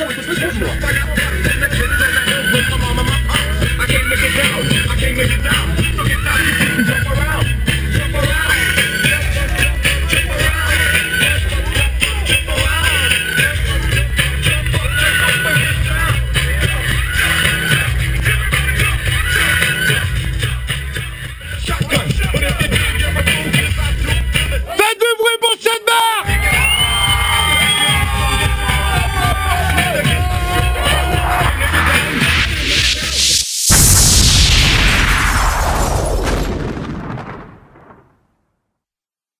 I can't make it down.